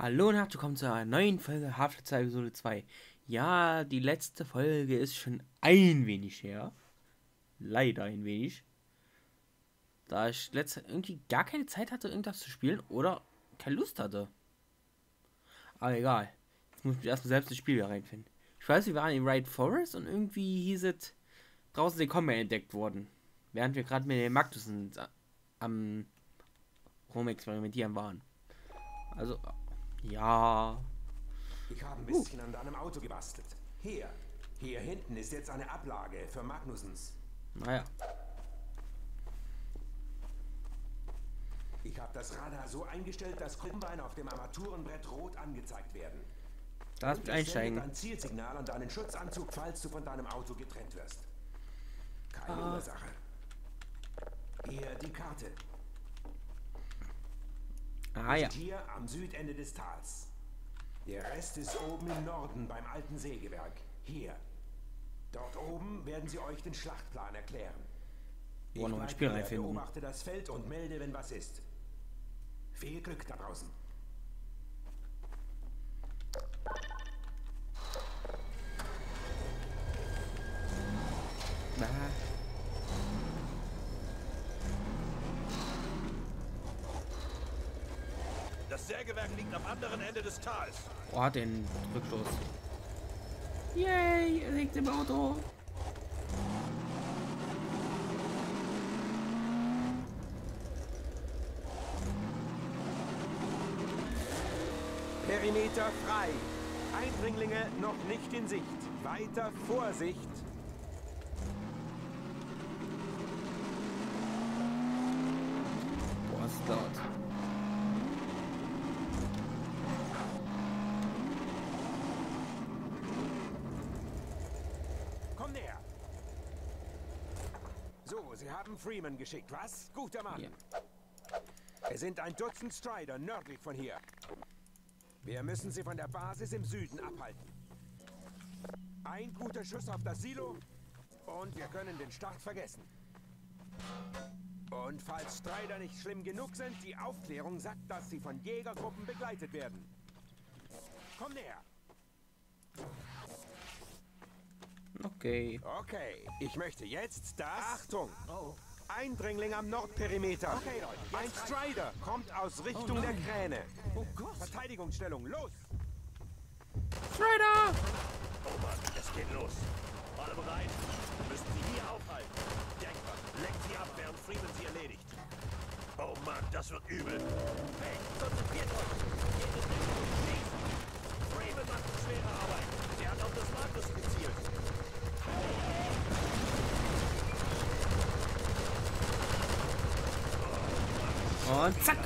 Hallo und herzlich willkommen zu einer neuen Folge Half-Life 2 Episode 2. Ja, die letzte Folge ist schon ein wenig her. Leider ein wenig. Da ich letztens irgendwie gar keine Zeit hatte, irgendwas zu spielen oder keine Lust hatte. Aber egal. Jetzt muss ich erstmal selbst ins Spiel wieder reinfinden. Ich weiß, wir waren in Ride Forest und irgendwie hieß es, draußen sind Combine entdeckt worden. Während wir gerade mit den Magnusson am Rumexperimentieren waren. Also, ja. Ich habe ein bisschen an deinem Auto gebastelt. Hier hinten ist jetzt eine Ablage für Magnussons. Naja. Ich habe das Radar so eingestellt, dass Combine auf dem Armaturenbrett rot angezeigt werden. Da ist einsteigen. Ein Zielsignal an deinen Schutzanzug, falls du von deinem Auto getrennt wirst. Keine Ursache. Hier die Karte. Ah, ja. Hier am Südende des Tals. Der Rest ist oben im Norden beim alten Sägewerk. Hier. Dort oben werden sie euch den Schlachtplan erklären. Ich beobachte das Feld und melde, wenn was ist. Viel Glück da draußen. Na. Das Sägewerk liegt am anderen Ende des Tals. Oh, hat den Rückstoß. Yay, er liegt im Auto. Perimeter frei. Eindringlinge noch nicht in Sicht. Weiter Vorsicht. Boah, ist laut. Sie haben Freeman geschickt, was? Guter Mann. Yeah. Es sind ein Dutzend Strider nördlich von hier. Wir müssen sie von der Basis im Süden abhalten. Ein guter Schuss auf das Silo und wir können den Start vergessen. Und falls Strider nicht schlimm genug sind, die Aufklärung sagt, dass sie von Jägergruppen begleitet werden. Komm näher. Okay. Okay, ich möchte jetzt das... Achtung! Oh. Eindringling am Nordperimeter. Okay, Leute. Ein Strider kommt aus Richtung der Kräne. Oh Gott. Verteidigungsstellung, los! Strider! Oh Mann, es geht los. Alle bereit? Müssen Sie hier aufhalten. Denkbar, lenkt Sie ab, während Freeman Sie erledigt. Oh Mann, das wird übel. Hey, konzentriert euch! Geht in Richtung Schießen. Freeman macht schwere Arbeit. Er hat auf das Magnus gezielt. Und zack!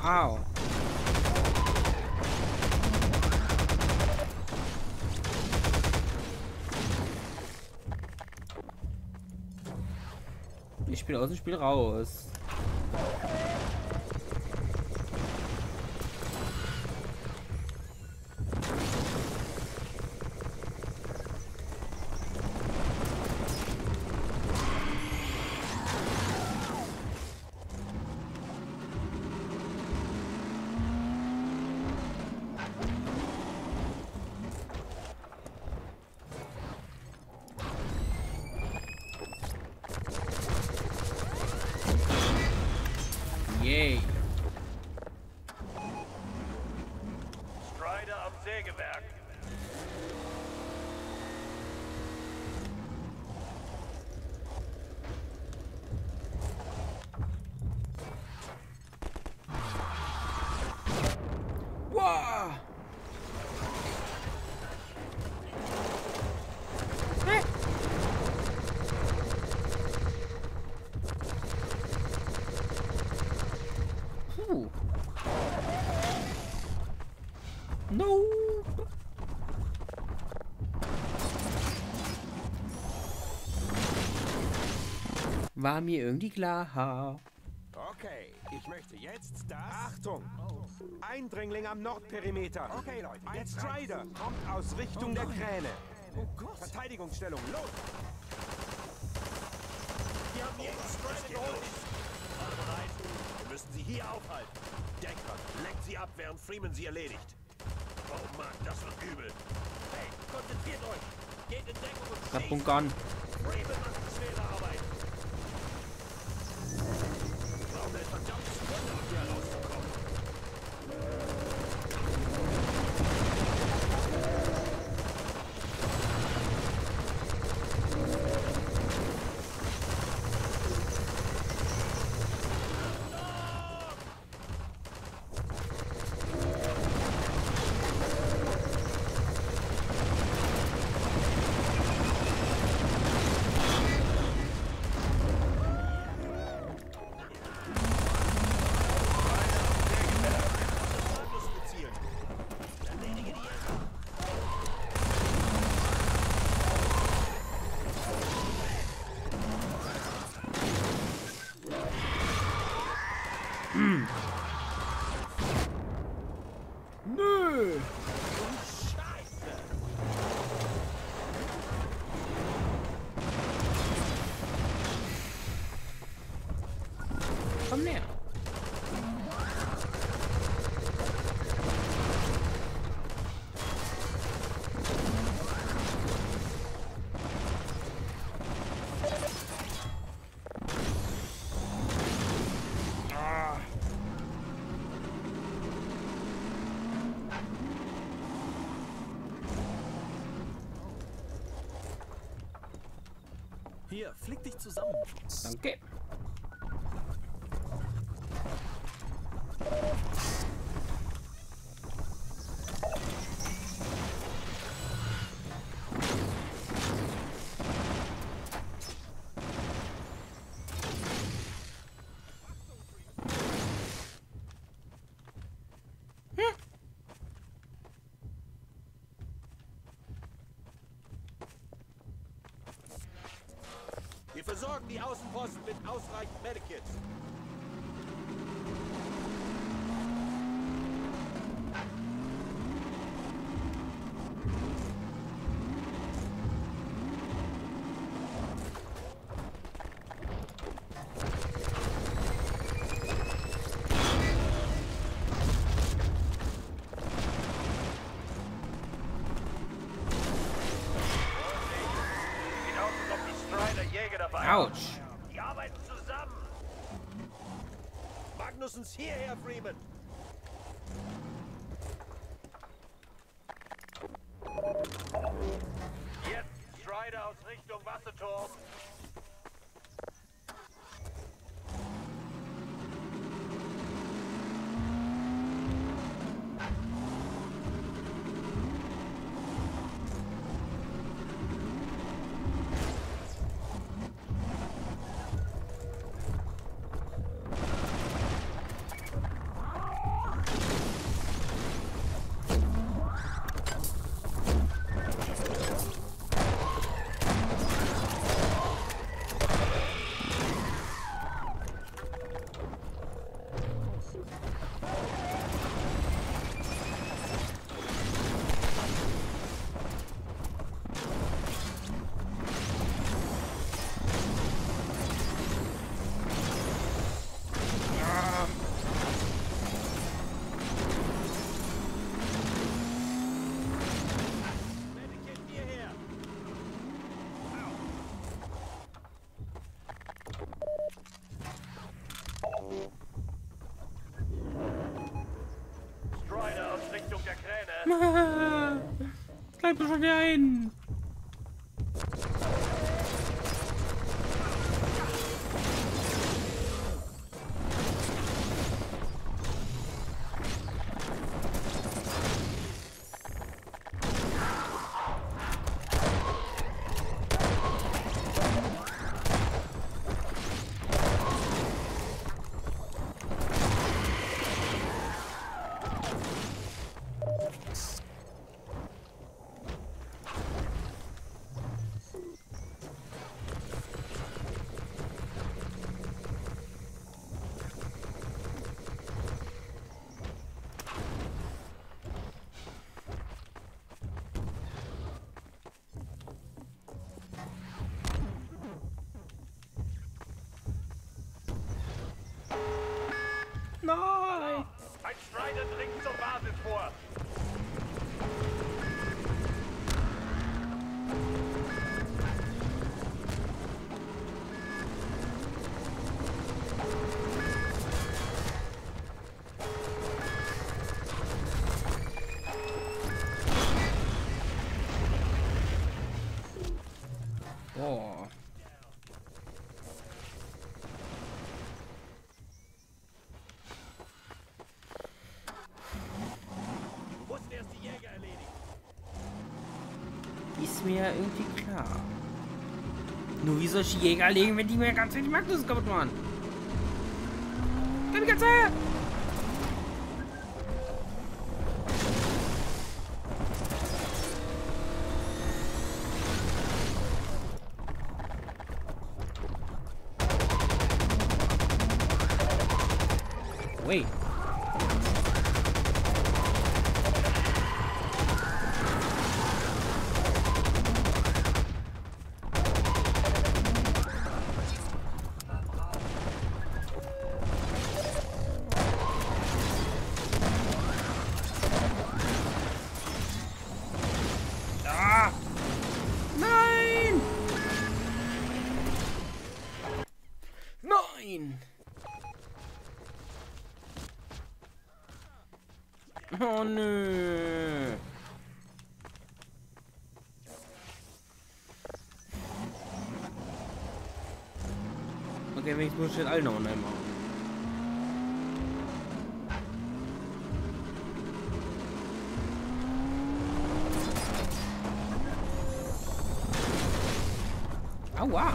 Au. Ich bin aus dem Spiel raus. Yay. Strider am Sägewerk. Wow. No! War mir irgendwie klar. Ha. Okay, ich möchte jetzt das... Achtung! Eindringling am Nordperimeter. Okay, Leute, jetzt Strider kommt aus Richtung der Kräne. Oh Gott. Verteidigungsstellung, los! Wir haben jetzt Strider geholt. Wir müssen sie hier aufhalten. Denkbar, lenkt sie ab, während Freeman sie erledigt. Oh Mann, das wird übel. Hey, konzentriert euch. Geht in Deckung und schießt. Punkt an. Freeman macht schwere Arbeit. Warum ist verdammt Stunde, um hier rauszukommen? Hier, flick dich zusammen. Danke. Wir versorgen die Außenposten mit ausreichend Medikits. Autsch. Die arbeiten zusammen. Magnussens hierher, Freeman. Jetzt Strider aus Richtung Wasserturm. Bleib schon wieder ein! Strider dringt zur Basis vor. Ist mir ja irgendwie klar. Nur wie soll ich die Jäger legen, wenn die mir ganz wenig Magnus kaputt machen? Komm, ganz her! Wait. Oh nö. Okay, wenn ich muss jetzt alle noch online machen. Aua.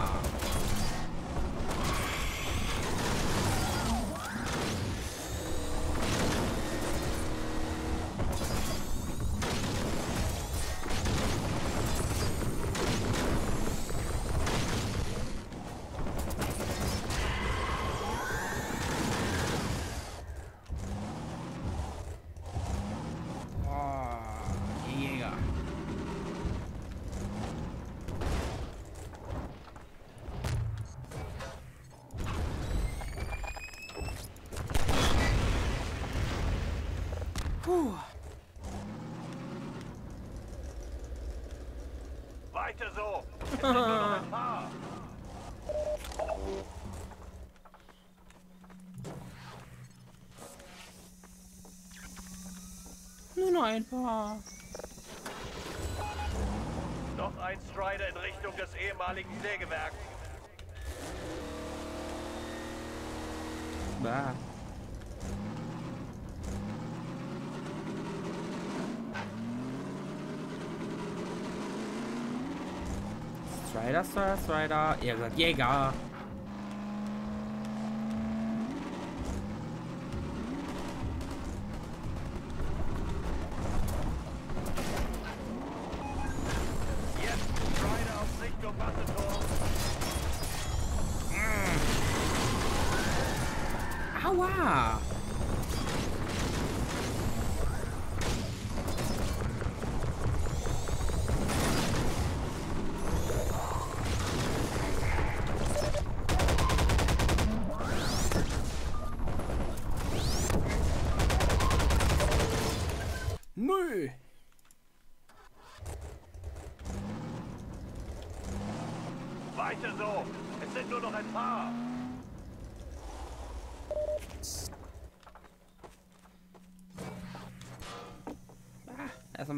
Weiter so. Es sind nur noch ein paar. Nur noch ein paar. Noch ein Strider in Richtung des ehemaligen Sägewerks. Bah. Strider, er sagt Jäger. Nö! Weiter so! Es sind nur noch ein paar! Ah, also...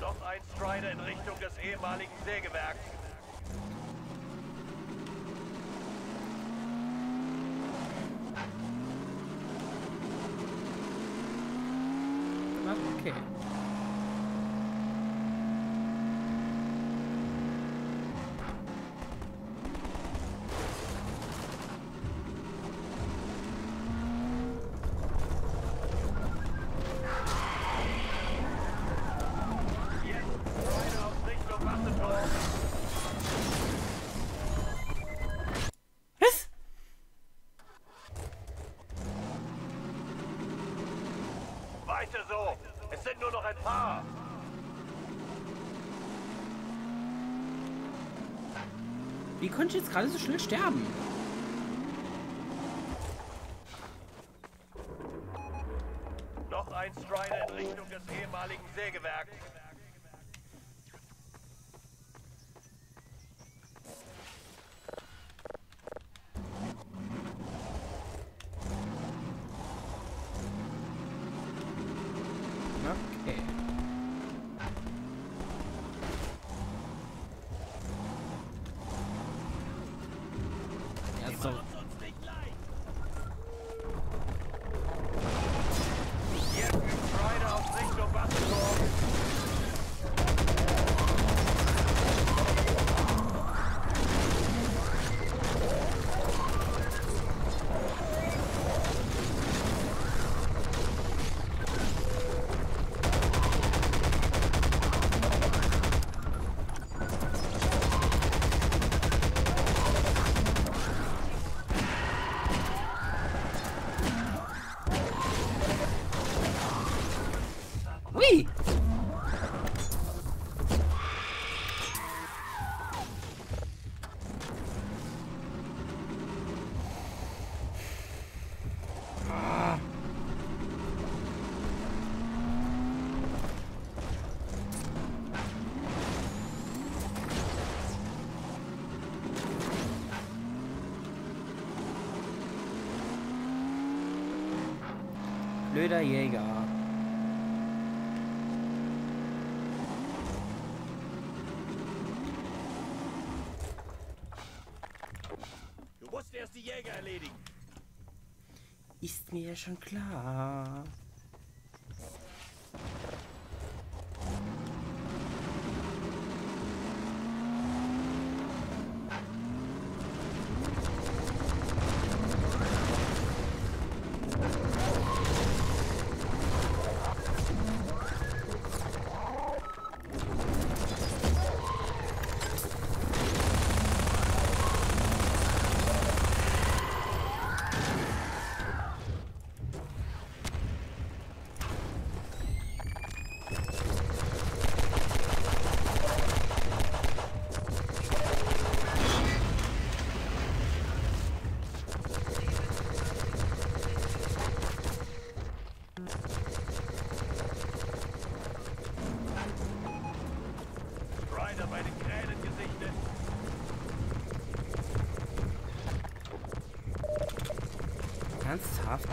Noch ein Strider in Richtung des ehemaligen Sägewerks. Okay. Weiter so! Es sind nur noch ein paar! Wie konnte ich jetzt gerade so schnell sterben? 1 Strider in Richtung des ehemaligen Sägewerks. Okay. Ja, so. Blöder Jäger. Du musst erst die Jäger erledigen. Ist mir ja schon klar. Ernsthaft?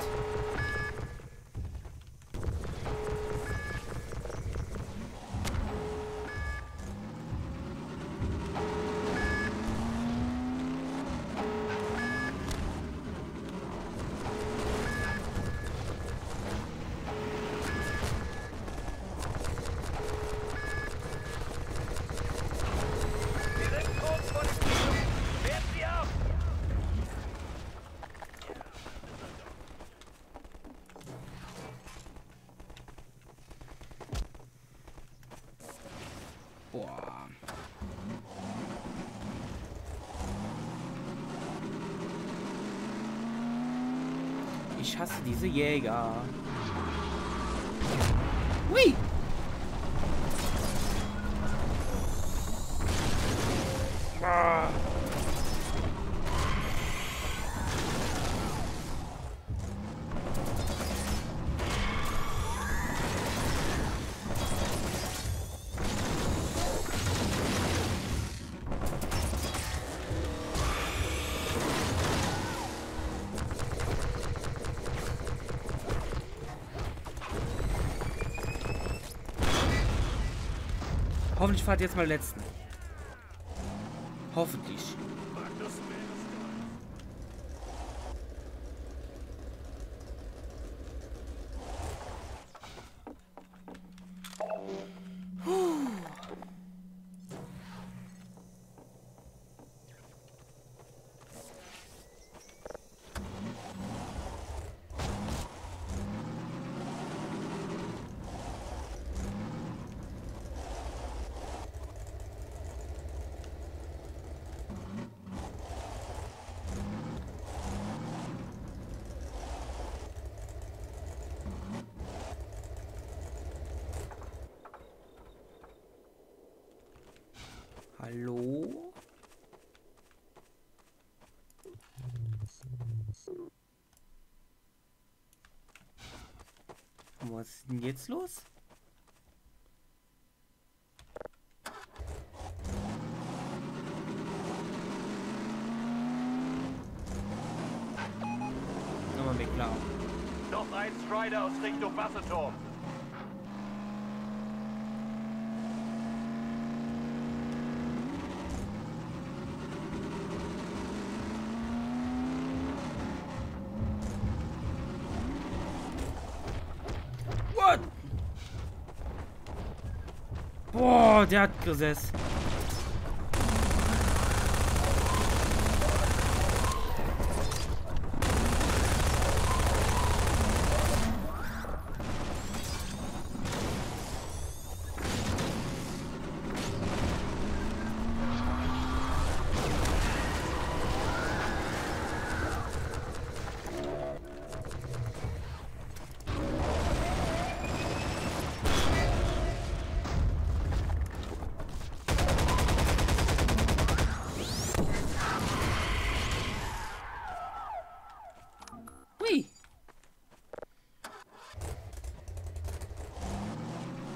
Boah. Ich hasse diese Jäger. Hui! Ah. Hoffentlich fahrt jetzt mal letzten. Hoffentlich. Hallo? Was ist denn jetzt los? Nochmal weglauen. Noch ein Strider aus Richtung Wasserturm. Boah, der hat gesessen.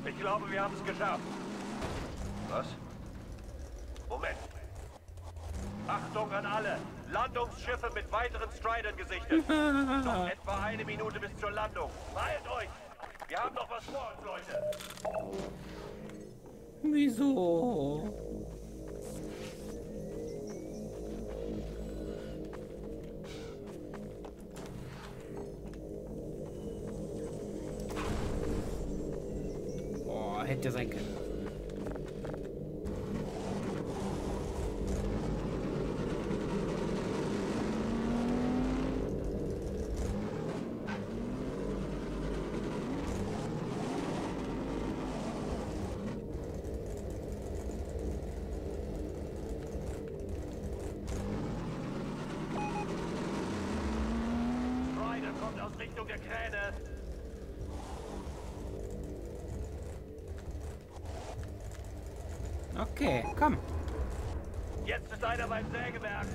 Ich glaube, wir haben es geschafft. Was? Moment. Achtung an alle. Landungsschiffe mit weiteren Stridern gesichtet. Noch etwa eine Minute bis zur Landung. Beeilt euch. Wir haben noch was vor uns, Leute. Wieso? Hätte sein können. Ryder kommt aus Richtung der Kräne. Okay, komm. Jetzt ist einer beim Sägewerk.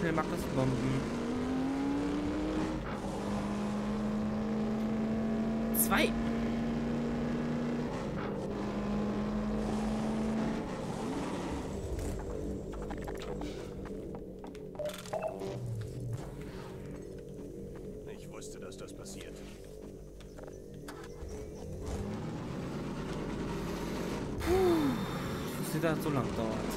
Schnell Magnusson-Bomben. 2. Ich wusste, dass das passiert. Puh, ich wusste, dass das so lang dauert.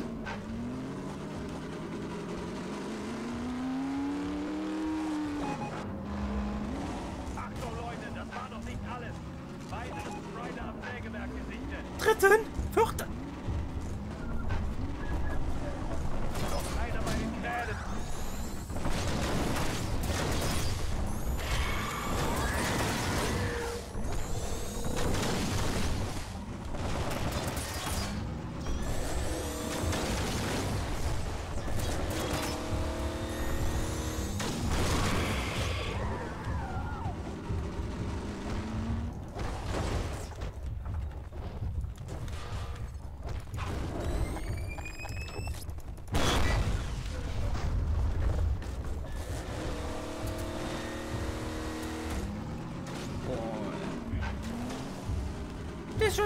Schon.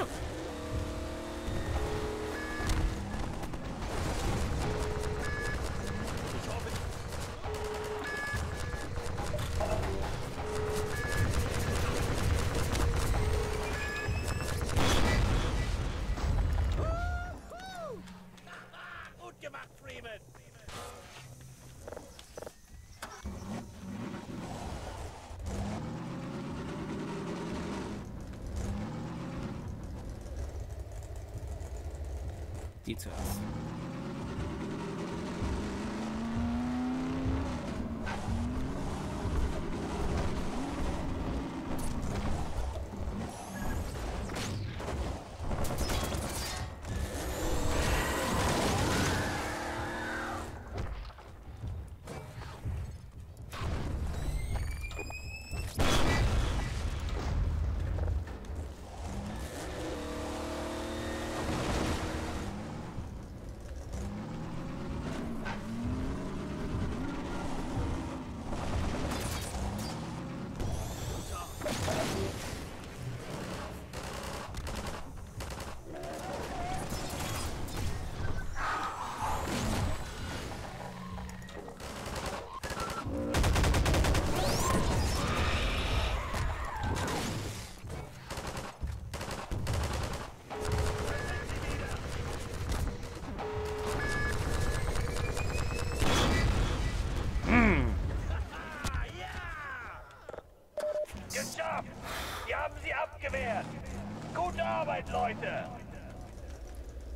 Die zuerst.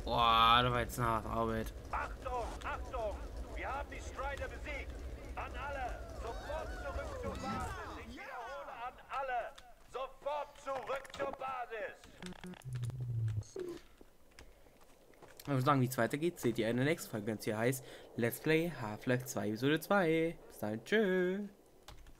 Boah, da war jetzt eine harte Arbeit. Achtung, Achtung! Wir haben die Strider besiegt! An alle! Sofort zurück zur Basis! Ich wiederhole an alle! Sofort zurück zur Basis! Und solange die zweite geht, seht ihr in der nächsten Folge, wenn es hier heißt Let's Play Half-Life 2 Episode 2. Bis dann, tschö!